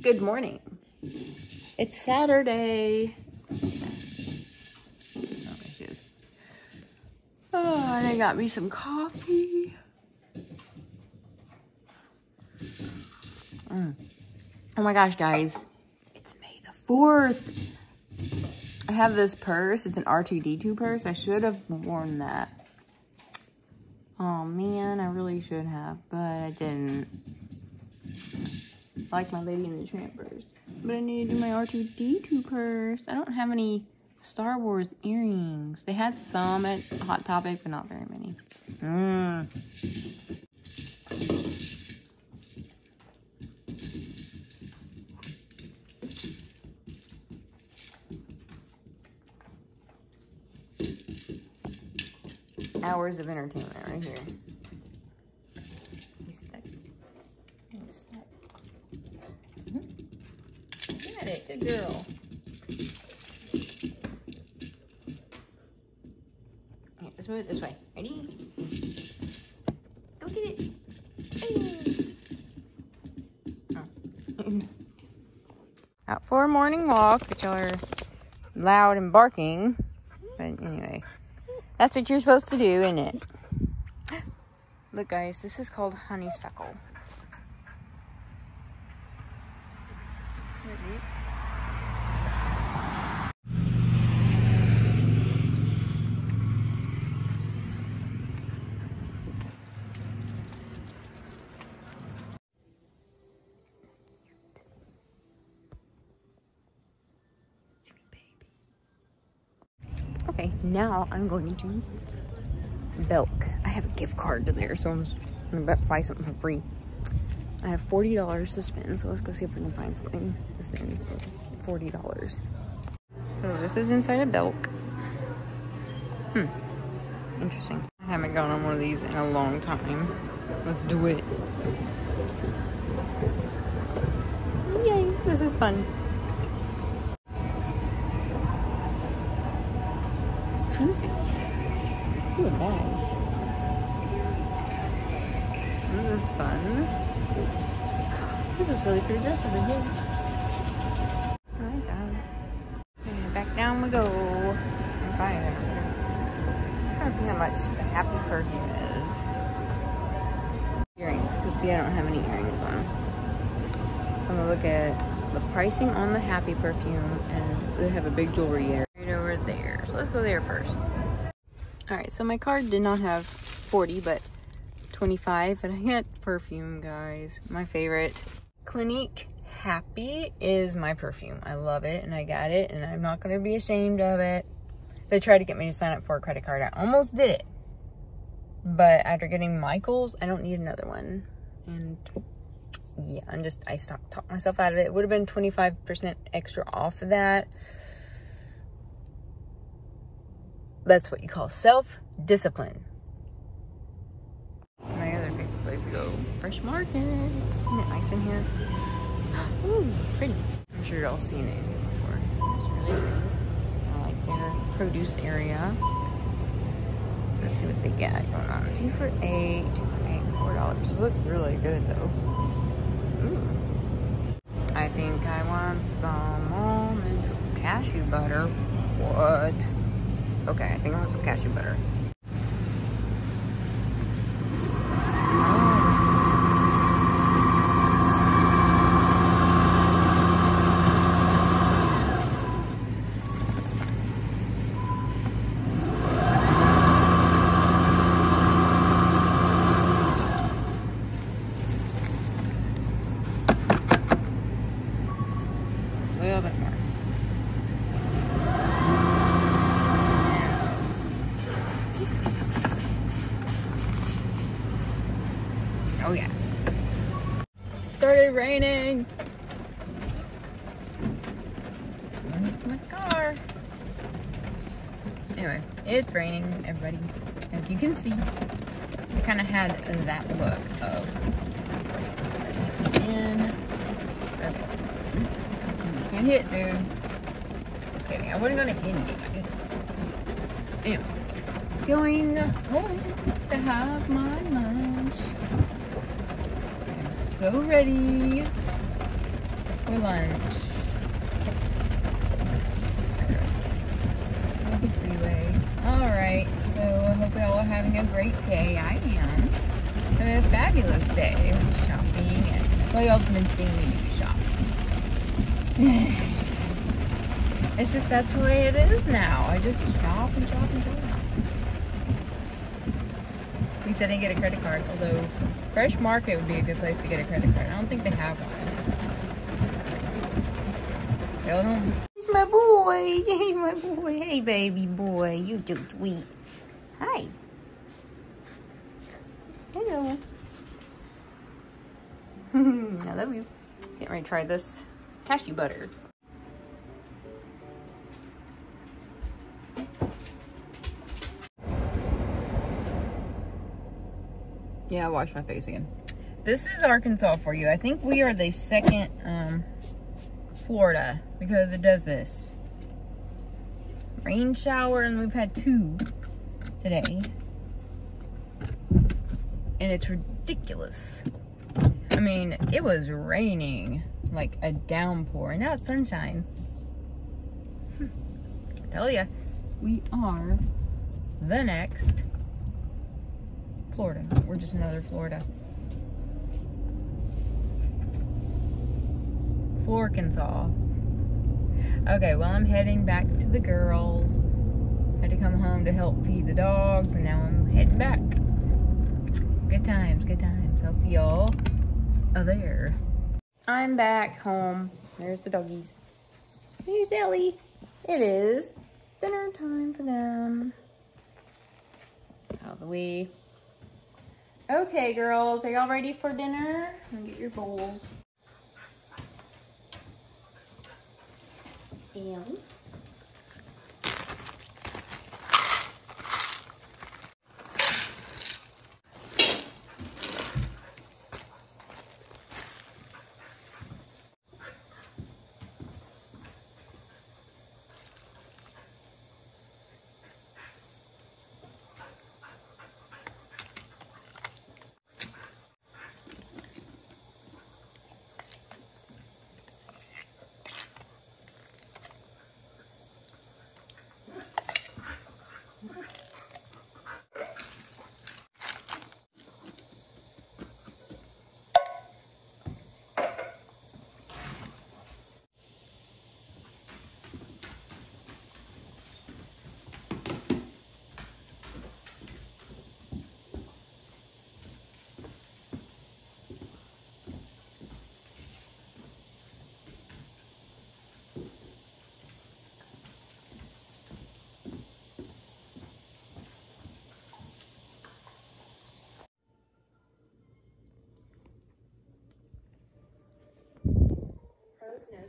Good morning. It's Saturday. Oh, and I got me some coffee. Oh my gosh, guys. It's May the 4th. I have this purse. It's an R2-D2 purse. I should have worn that. Oh man, I really should have, but I didn't. I like my Lady and the Tramp purse. But I need to do my R2-D2 purse. I don't have any Star Wars earrings. They had some at Hot Topic, but not very many. Hours of entertainment right here. He's stuck. He's stuck. Got it, good girl. Here, let's move it this way. Ready? Go get it. Hey. Oh. Out for a morning walk, but y'all are loud and barking. But anyway. That's what you're supposed to do, isn't it? Look, guys, this is called honeysuckle. Okay, now I'm going to Belk. I have a gift card to there, so I'm about to buy something for free. I have $40 to spend, so let's go see if we can find something to spend for $40. So this is inside a Belk. Interesting. I haven't gone on one of these in a long time. Let's do it. Yay, this is fun. Swimsuits. Ooh, nice. This is fun. This is really pretty dress over here. Like that. And back down we go. I'm buying it. I'm trying to see how much the Happy perfume is. Earrings, because see, I don't have any earrings on. So I'm going to look at the pricing on the Happy perfume, and they have a big jewelry area. There, so let's go there first. All right, so my card did not have 40 but 25, and I had perfume, guys. My favorite Clinique Happy is my perfume. I love it, and I got it, and I'm not going to be ashamed of it. They tried to get me to sign up for a credit card. I almost did it, but after getting Michael's, I don't need another one, and yeah, I talked myself out of it. It would have been 25% extra off of that. That's what you call self-discipline. My other favorite place to go, Fresh Market. Isn't it nice in here? Ooh, it's pretty. I'm sure y'all seen it before. It's really pretty. I like their produce area. Let's see what they got going on. 2 for $8, 2 for $8, $4. Those look really good though. Ooh. I think I want some almond cashew butter. What? Okay, I think I want some cashew butter. A little bit more. Oh yeah. It started raining. My car. Anyway, it's raining, everybody. As you can see, we kind of had that look of can't hit, dude. Just kidding. I wasn't gonna end it. Anyway, going home to have my lunch. So ready. for lunch. Happy freeway. Alright, so I hope y'all are having a great day. I am. Having a fabulous day of shopping. That's why y'all have been seeing me do shop. It's just that's the way it is now. I just shop and shop and shop. At least I didn't get a credit card, although Fresh Market would be a good place to get a credit card. I don't think they have one. Tell them. My boy. Hey, my boy. Hey, baby boy. You too sweet. Hi. Hello. I love you. Let's get ready to try this cashew butter. Yeah, I washed my face again. This is Arkansas for you. I think we are the second Florida because it does this. Rain shower, and we've had two today. And it's ridiculous. I mean, it was raining like a downpour, and now it's sunshine. I tell ya, we are the next Florida. We're just another Florida. Florkansas. Okay, well, I'm heading back to the girls. Had to come home to help feed the dogs, and now I'm heading back. Good times, good times. I'll see y'all there. I'm back home. There's the doggies. Here's Ellie. It is dinner time for them. Out of the way. Okay, girls, are y'all ready for dinner? I'm gonna get your bowls. Ellie.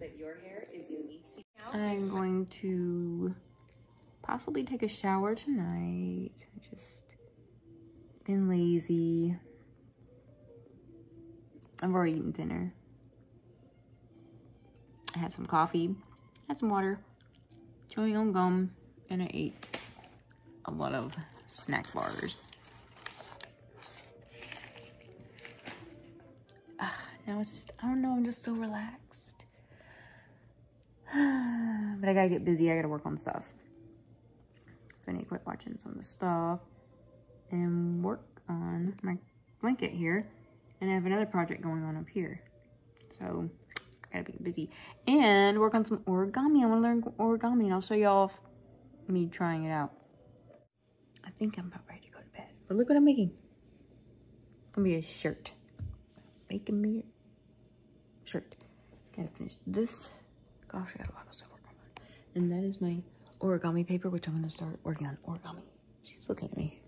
That your hair is unique to you. I'm going to possibly take a shower tonight. I've just been lazy. I've already eaten dinner. I had some coffee, had some water, chewing on gum, and I ate a lot of snack bars. Now it's just, I don't know, I'm just so relaxed. But I gotta get busy. I gotta work on stuff. So I need to quit watching some of the stuff and work on my blanket here. And I have another project going on up here. So I gotta be busy and work on some origami. I wanna learn origami, and I'll show y'all me trying it out. I think I'm about ready to go to bed. But look what I'm making. It's gonna be a shirt. Making me a shirt. Gotta finish this. Gosh, I got a lot of stuff working on. And that is my origami paper, which I'm going to start working on origami. She's looking at me.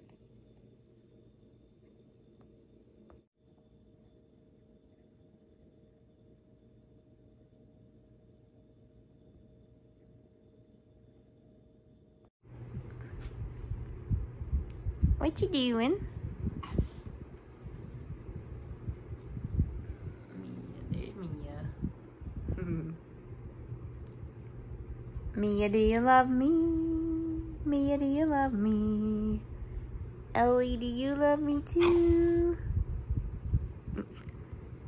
What you doing? Mia, do you love me? Mia, do you love me? Ellie, do you love me too?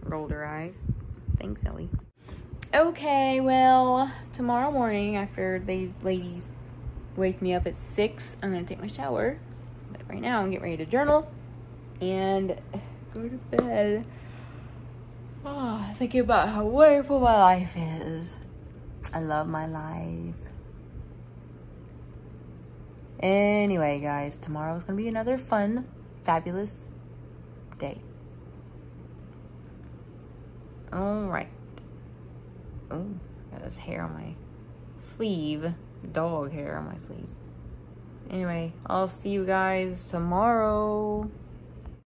Rolled her eyes. Thanks, Ellie. Okay, well, tomorrow morning after these ladies wake me up at 6, I'm gonna take my shower. But right now, I'm getting ready to journal and go to bed. Oh, thinking about how wonderful my life is. I love my life. Anyway, guys, tomorrow is gonna be another fun, fabulous day. All right. Oh, I got this hair on my sleeve. Dog hair on my sleeve. Anyway, I'll see you guys tomorrow.